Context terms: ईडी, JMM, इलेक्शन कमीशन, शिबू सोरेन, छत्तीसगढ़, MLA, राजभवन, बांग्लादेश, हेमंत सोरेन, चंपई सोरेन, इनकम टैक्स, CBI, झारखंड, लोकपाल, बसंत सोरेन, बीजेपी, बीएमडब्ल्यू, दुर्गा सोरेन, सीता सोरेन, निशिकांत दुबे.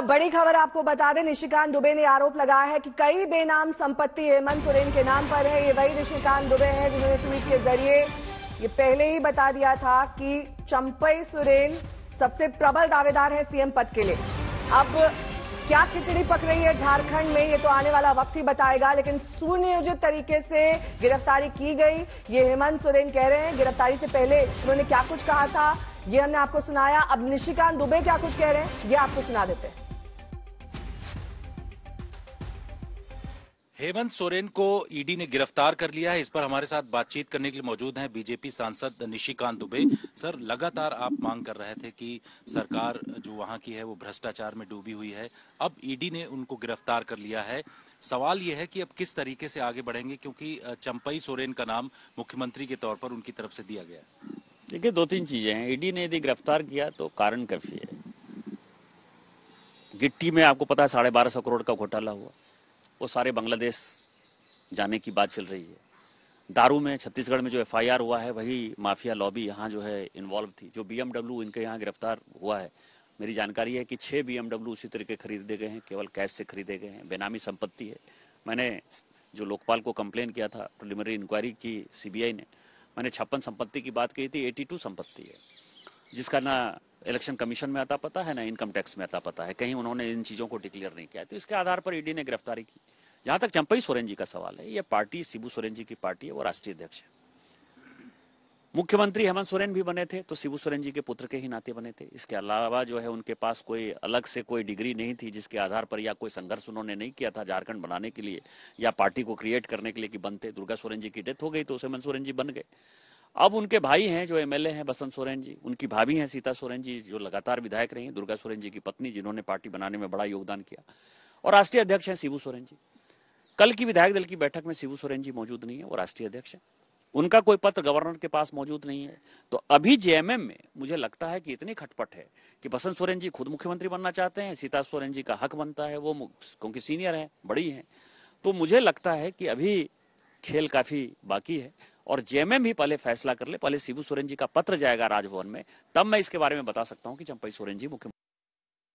बड़ी खबर आपको बता दें, निशिकांत दुबे ने आरोप लगाया है कि कई बेनाम संपत्ति हेमंत सोरेन के नाम पर है। ये वही निशिकांत दुबे हैं जिन्होंने ट्वीट के जरिए ये पहले ही बता दिया था कि चंपई सोरेन सबसे प्रबल दावेदार है सीएम पद के लिए। अब क्या खिचड़ी पक रही है झारखंड में, ये तो आने वाला वक्त ही बताएगा, लेकिन सुनियोजित तरीके से गिरफ्तारी की गई। ये हेमंत सोरेन कह रहे हैं, गिरफ्तारी से पहले उन्होंने क्या कुछ कहा था ये हमने आपको सुनाया। अब निशिकांत दुबे क्या कुछ कह रहे हैं ये आपको सुना देते हैं। हेमंत सोरेन को ईडी ने गिरफ्तार कर लिया है। इस पर हमारे साथ बातचीत करने के लिए मौजूद हैं बीजेपी सांसद निशिकांत दुबे। सर, लगातार आप मांग कर रहे थे कि सरकार जो वहां की है वो भ्रष्टाचार में डूबी हुई है। अब ईडी ने उनको गिरफ्तार कर लिया है। सवाल ये है कि अब किस तरीके से आगे बढ़ेंगे, क्योंकि चंपई सोरेन का नाम मुख्यमंत्री के तौर पर उनकी तरफ से दिया गया है। देखिए, दो तीन चीजें हैं। ईडी ने यदि गिरफ्तार किया तो कारण काफी है। गिट्टी में आपको पता है 12.5 करोड़ का घोटाला हुआ, वो सारे बांग्लादेश जाने की बात चल रही है। दारू में छत्तीसगढ़ में जो एफआईआर हुआ है वही माफिया लॉबी यहाँ जो है इन्वॉल्व थी। जो बीएमडब्ल्यू इनके यहाँ गिरफ्तार हुआ है, मेरी जानकारी है कि 6 बीएमडब्ल्यू उसी तरीके खरीदे गए हैं, केवल कैश से खरीदे गए हैं। बेनामी संपत्ति है। मैंने जो लोकपाल को कंप्लेन किया था, प्रिलिमिनरी इंक्वायरी की CBI ने, मैंने 56 संपत्ति की बात कही थी। 82 संपत्ति है जिसका ना इलेक्शन कमीशन में आता पता है ना इनकम टैक्स में आता पता है, कहीं उन्होंने इन चीज़ों को डिक्लेयर नहीं किया। तो इसके आधार पर ईडी ने गिरफ्तारी की। जहाँ तक चंपई सोरेन जी का सवाल है, ये पार्टी शिबू सोरेन जी की पार्टी है, वो राष्ट्रीय अध्यक्ष है। मुख्यमंत्री हेमंत सोरेन भी बने थे तो शिबू सोरेन जी के पुत्र के ही नाते बने थे। इसके अलावा जो है उनके पास कोई अलग से कोई डिग्री नहीं थी जिसके आधार पर, या कोई संघर्ष उन्होंने नहीं किया था झारखंड बनाने के लिए या पार्टी को क्रिएट करने के लिए कि बनते। दुर्गा सोरेन जी की डेथ हो गई तो हेमंत सोरेन जी बन गए। अब उनके भाई हैं जो MLA हैं बसंत सोरेन जी, उनकी भाभी हैं सीता सोरेन जी जो लगातार विधायक रही हैं, दुर्गा सोरेन जी की पत्नी जिन्होंने पार्टी बनाने में बड़ा योगदान किया, और राष्ट्रीय अध्यक्ष हैं शिबू सोरेन जी। कल की विधायक दल की बैठक में शिबू सोरेन जी मौजूद नहीं है, वो राष्ट्रीय अध्यक्ष हैं। उनका कोई पत्र गवर्नर के पास मौजूद नहीं है। तो अभी JMM में मुझे लगता है कि इतनी खटपट है कि बसंत सोरेन जी खुद मुख्यमंत्री बनना चाहते हैं, सीता सोरेन जी का हक बनता है, वो क्योंकि सीनियर हैं, बड़ी हैं। तो मुझे लगता है कि अभी खेल काफी बाकी है और JMM भी पहले फैसला कर ले। पहले शिबू सोरेन जी का पत्र जाएगा राजभवन में, तब मैं इसके बारे में बता सकता हूं कि चंपई सोरेन जी मुख्यमंत्री